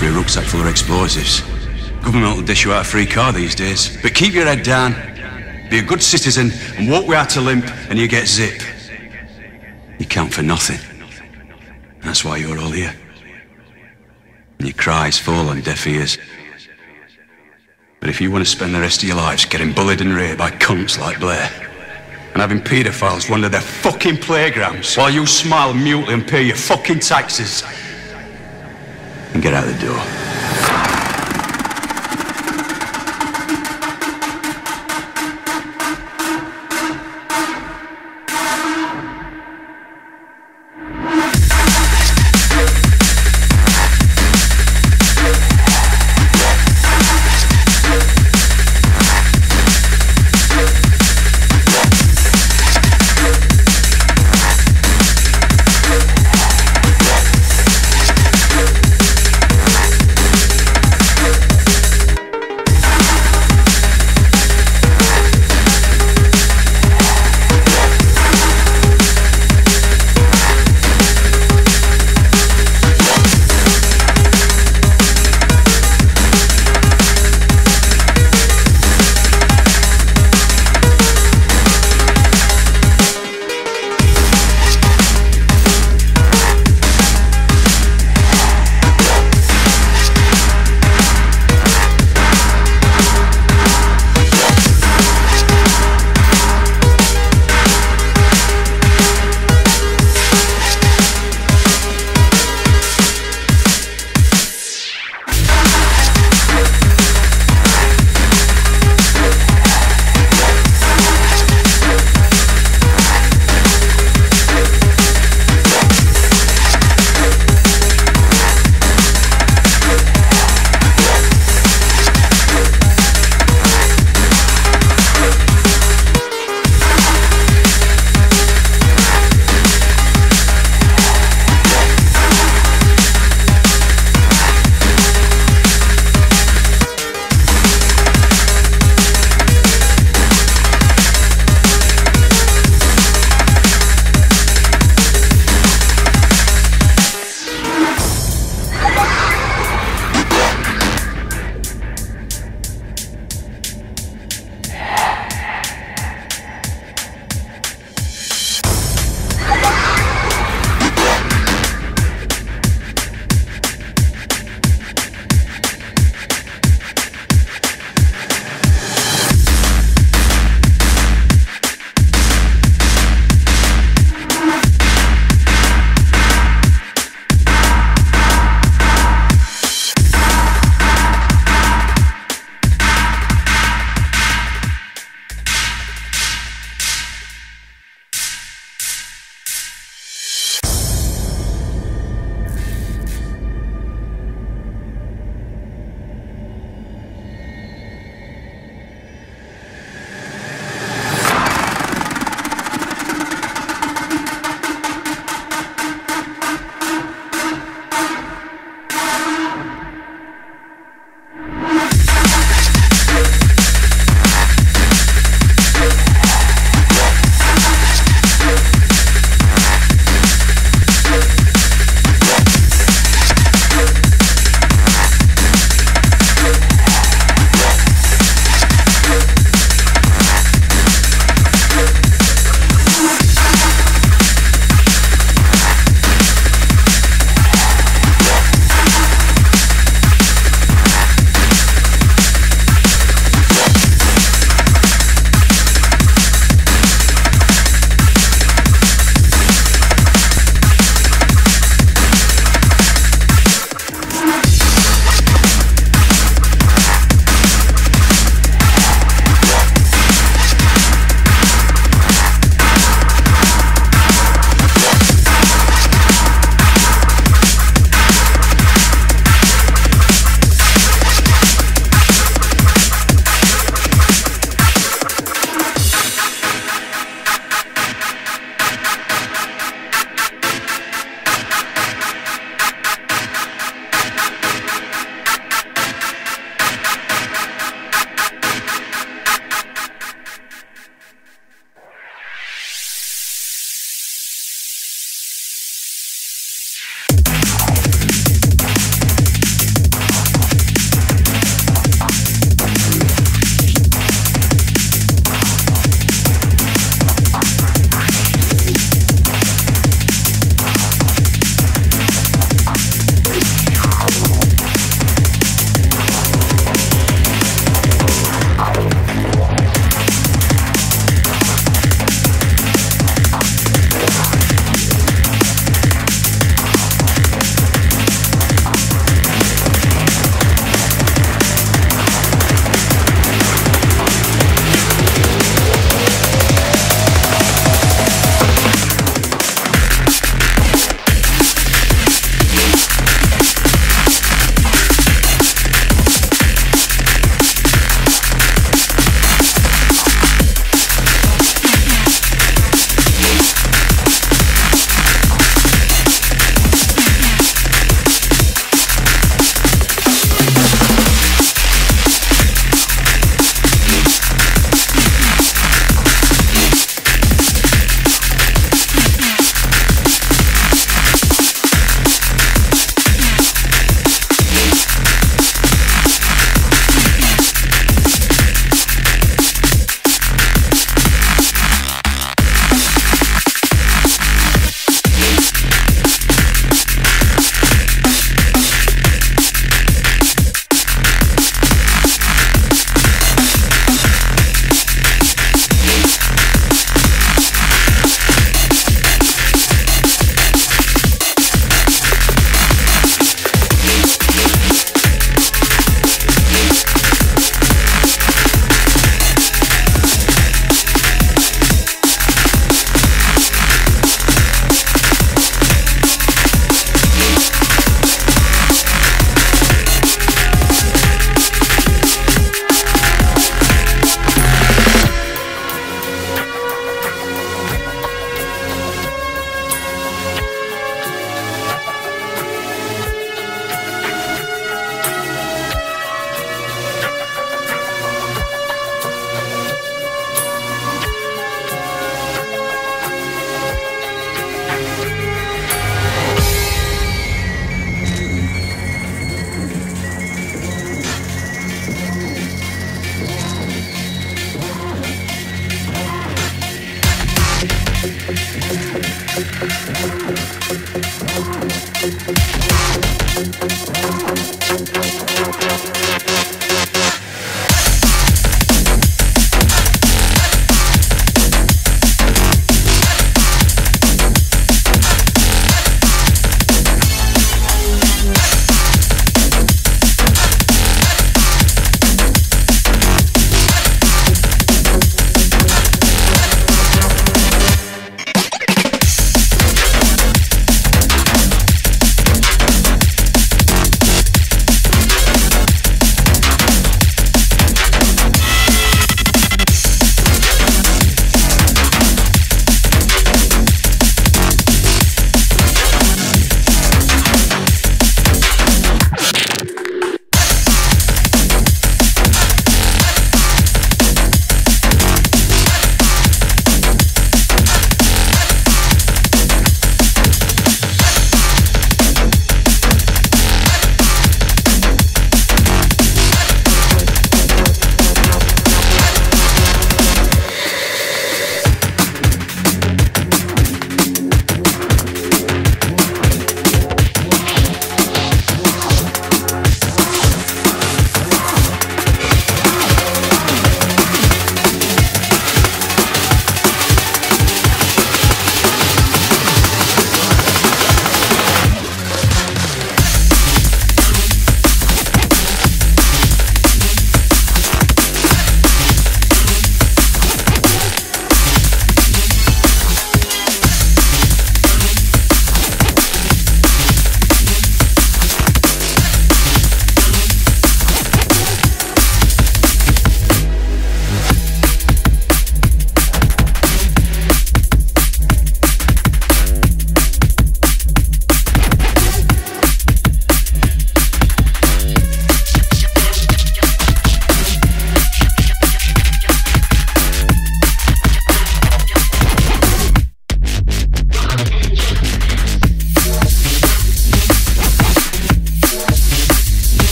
for a rucksack full of explosives. Government will dish you out a free car these days. But keep your head down, be a good citizen, and walk without a limp, and you get zip. You count for nothing. That's why you're all here. And your cries fall on deaf ears. But if you want to spend the rest of your lives getting bullied and raped by cunts like Blair, and having paedophiles wander their fucking playgrounds while you smile mutely and pay your fucking taxes, and get out the door.